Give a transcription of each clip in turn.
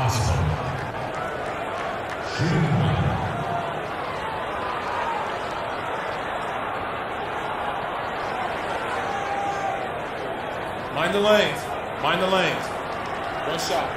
Mind the lanes. Mind the lanes. One shot.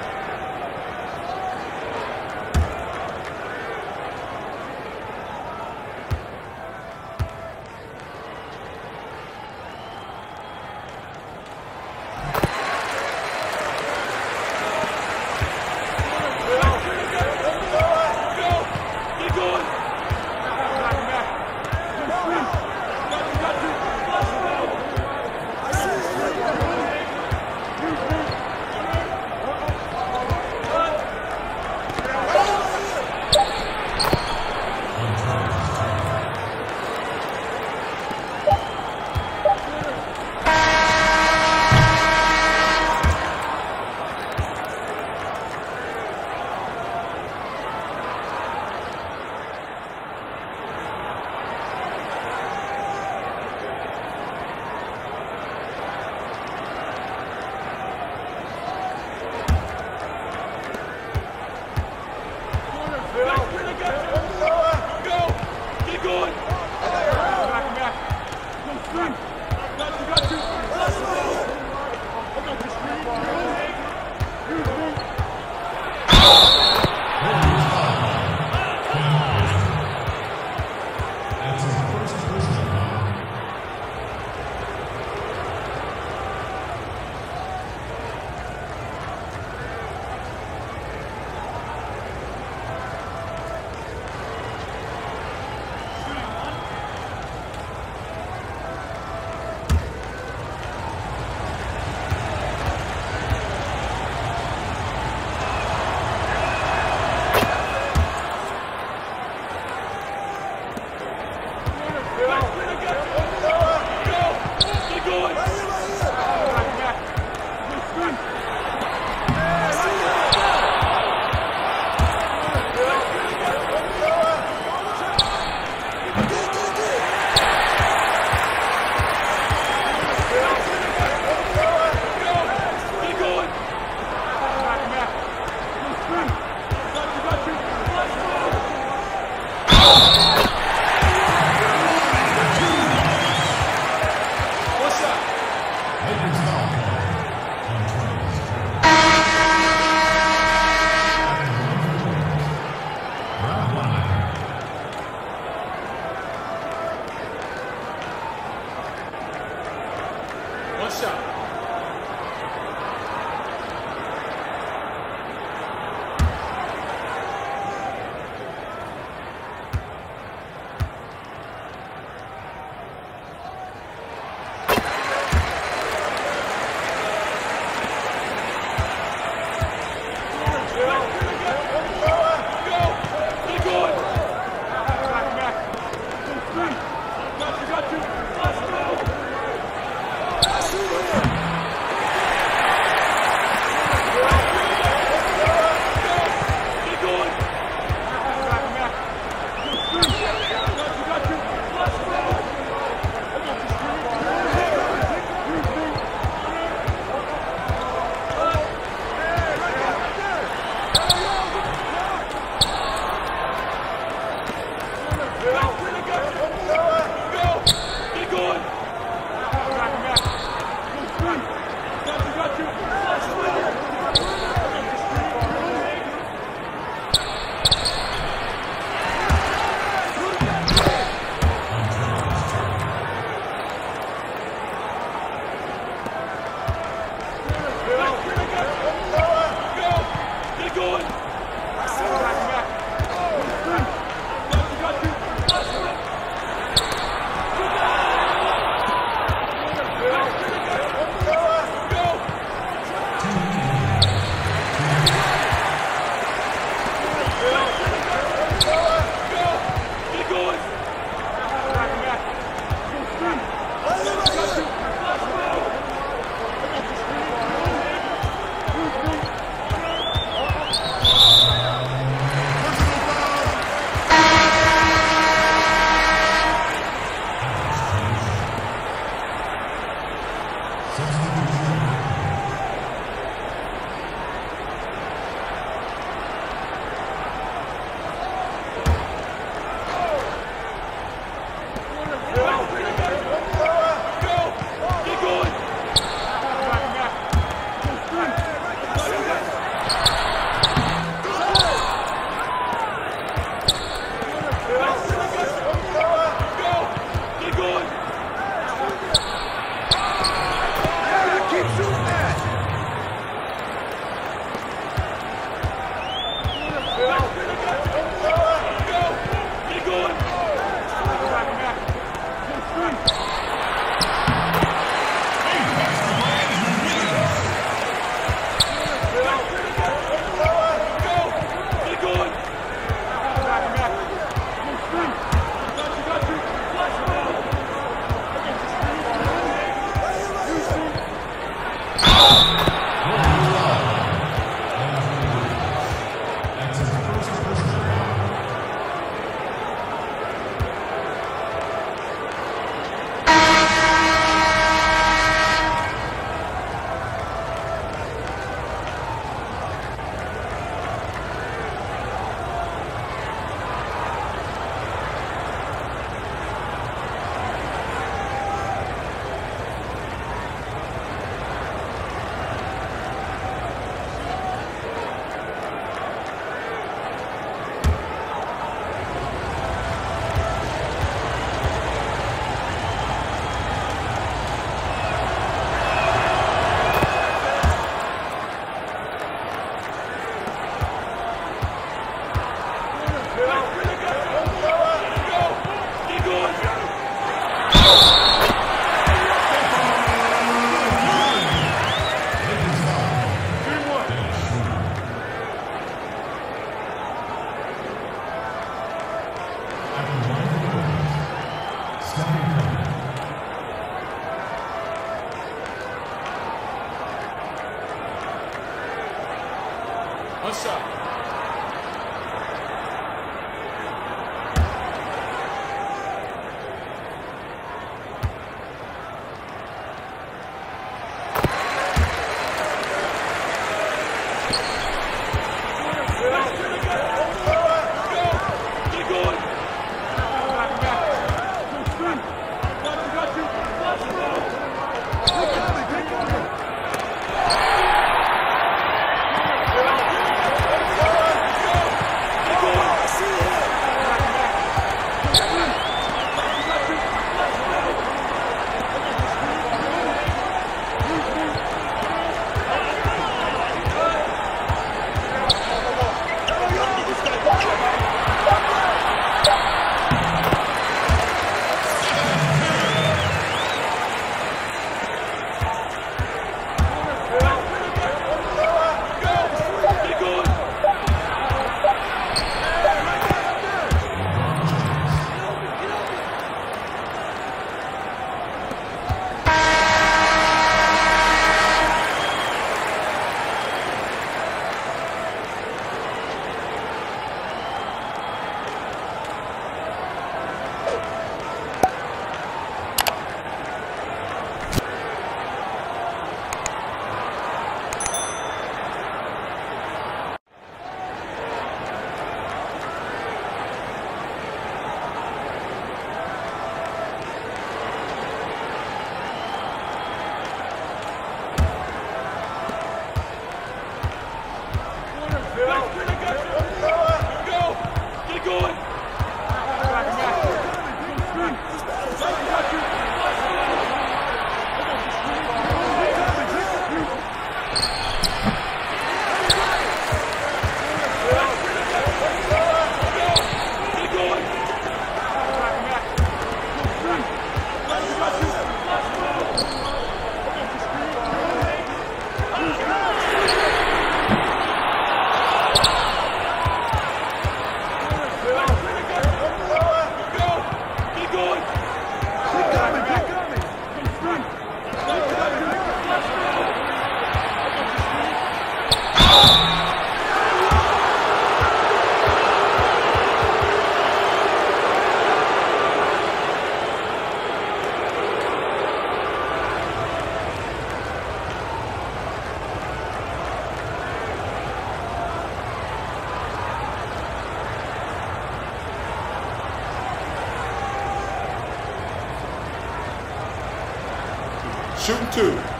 Shooting two.